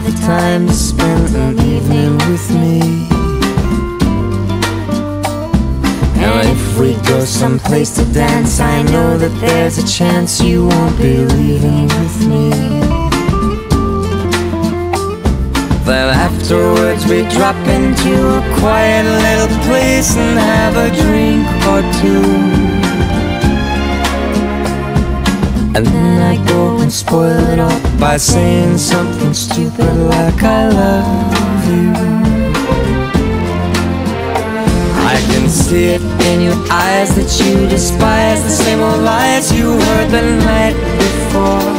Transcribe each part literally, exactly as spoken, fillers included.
have the time to spend an evening with me. And if we go someplace to dance, I know that there's a chance you won't be leaving with me. Then afterwards we drop into a quiet little place and have a drink or two. And then I go and spoil it all by saying something stupid like I love you. I can see it in your eyes that you despise the same old lies you heard the night before.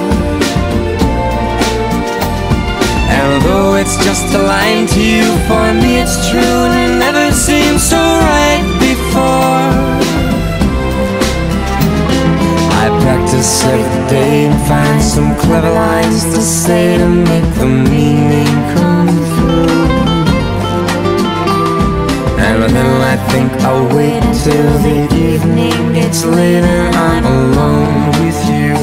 And though it's just a line to you, for me it's true and it never seemed so right before. I practice every day and find some clever lines to say to make the meaning come through. And then I think I'll wait till the evening gets late and I'm alone with you.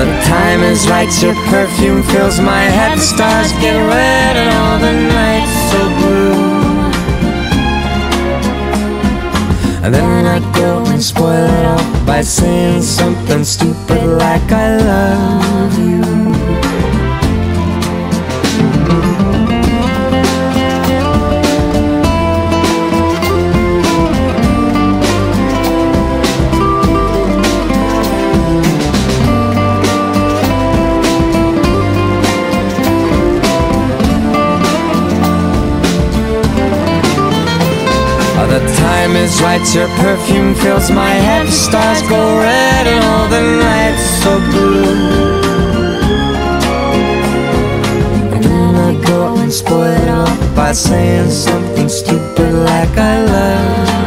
The time is right, your perfume fills my head, the stars get red and all the nights so blue. And then I go and spoil it all by saying something stupid like I love you. Time is right, your perfume fills my head, the stars go red and all the nights so blue. And then I go and spoil it all by saying something stupid like I love you.